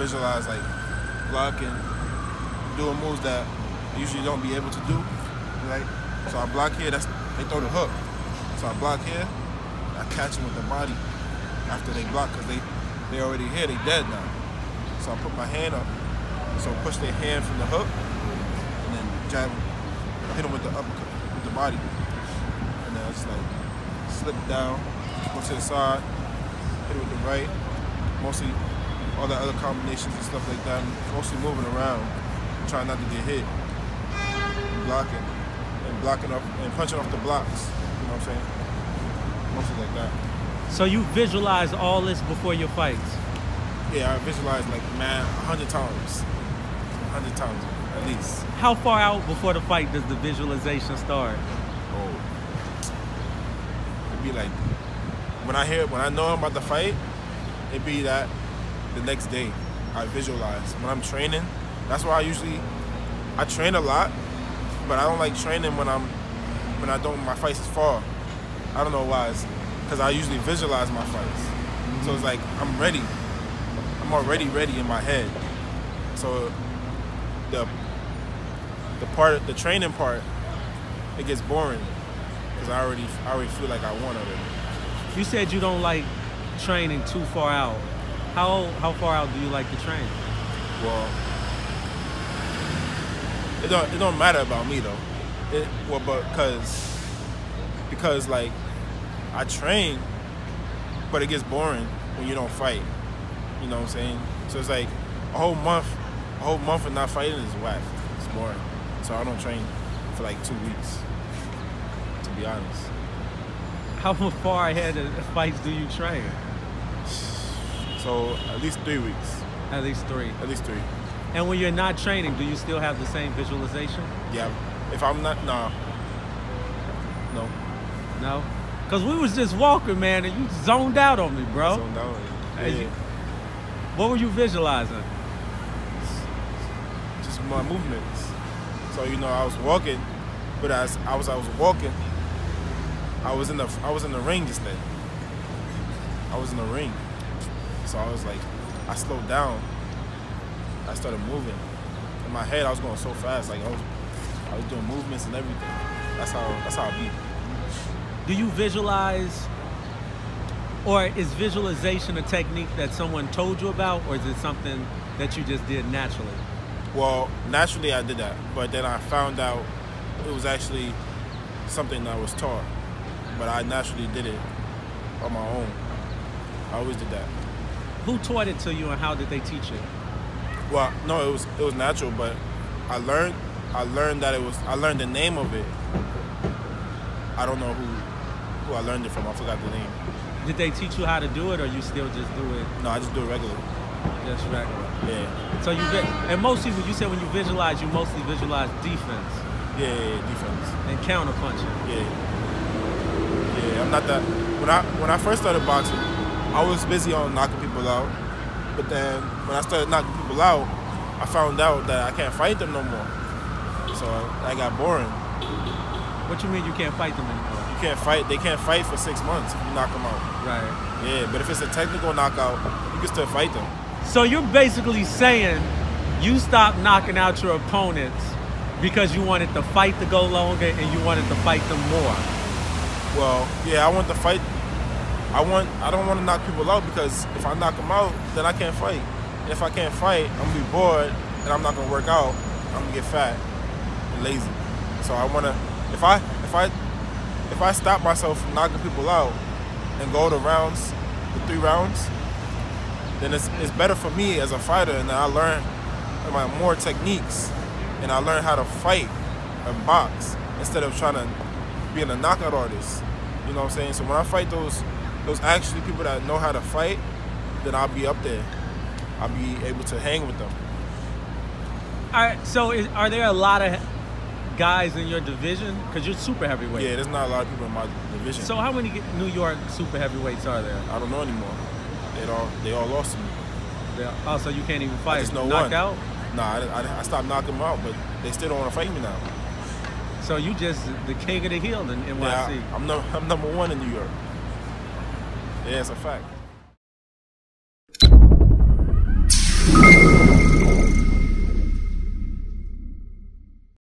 visualize like blocking, doing moves that I usually don't be able to do. Right? So I block here, they throw the hook. So I block here, I catch them with the body after they block, because they already here, they dead now. So I put my hand up, so push their hand from the hook, and then jab them, hit them with the uppercut, with the body. And then it's like, slip down, go to the side, hit it with the right, mostly all the other combinations and stuff like that, mostly moving around, trying not to get hit, and blocking up, and punching off the blocks, you know what I'm saying? Mostly like that. So you visualize all this before your fights? Yeah, I visualize like, man, 100 times. 100 times, at least. How far out before the fight does the visualization start? Oh, it'd be like, when I know I'm about to fight, it'd be that the next day, I visualize. When I'm training, that's why I train a lot, but I don't like training my fights is far. I don't know why, it's because I usually visualize my fights. Mm-hmm. So it's like, I'm ready. I'm already ready in my head. So the training part, it gets boring because I already feel like I want it. You said you don't like training too far out. How far out do you like to train? Well, it don't matter about me though. Because like I train, but it gets boring when you don't fight. You know what I'm saying? So it's like a whole month of not fighting is whack. It's boring. So I don't train for like 2 weeks, to be honest. How far ahead of fights do you train? So at least 3 weeks. At least three? At least three. And when you're not training, do you still have the same visualization? Yeah. If I'm not, nah. No. No? Because we was just walking, man, and you zoned out on me, bro. Zoned out. Yeah. What were you visualizing? Just my movements. So, you know, I was walking, but as I was walking, I was in the ring just then. I was in the ring. So I was like, I slowed down. I started moving. In my head, I was going so fast. Like I was doing movements and everything. That's how I beat. Do you visualize, or is visualization a technique that someone told you about, or is it something that you just did naturally? Well, naturally I did that, but then I found out it was actually something that I was taught, but I naturally did it on my own. I always did that. Who taught it to you, and how did they teach it? Well, no, it was natural, but I learned the name of it. I don't know who I learned it from. I forgot the name. Did they teach you how to do it, or you still just do it? No, I just do it regularly. Just regular. Yeah. So mostly when you said when you visualize, you mostly visualize defense. Yeah, defense. And counterpunching. Yeah. Yeah, I'm not that. When I first started boxing, I was busy on knocking people out, but then when I started knocking people out, I found out that I can't fight them no more. So I got boring. What you mean you can't fight them anymore? You can't fight. They can't fight for 6 months if you knock them out. Right. Yeah, but if it's a technical knockout, you can still fight them. So you're basically saying you stopped knocking out your opponents because you wanted the fight to go longer and you wanted to fight them more. Well, yeah, I want the fight. I don't want to knock people out because if I knock them out, then I can't fight. And if I can't fight, I'm going to be bored and I'm not going to work out. I'm going to get fat and lazy. So I want to, if I stop myself from knocking people out and go to rounds, the 3 rounds, then it's better for me as a fighter, and then I learn more techniques and I learn how to fight and box instead of trying to be a knockout artist. You know what I'm saying? So when I fight those actually people that know how to fight, then I'll be up there. I'll be able to hang with them. All right, so are there a lot of guys in your division? Because you're super heavyweight. Yeah, there's not a lot of people in my division. So how many New York super heavyweights are there? I don't know anymore. They all lost to me. Oh, so you can't even fight? I just know knocked one. Out? Nah, I stopped knocking them out, but they still don't want to fight me now. So you just the king of the hill in NYC? Yeah, I'm number 1 in New York. Yeah, it's a fact.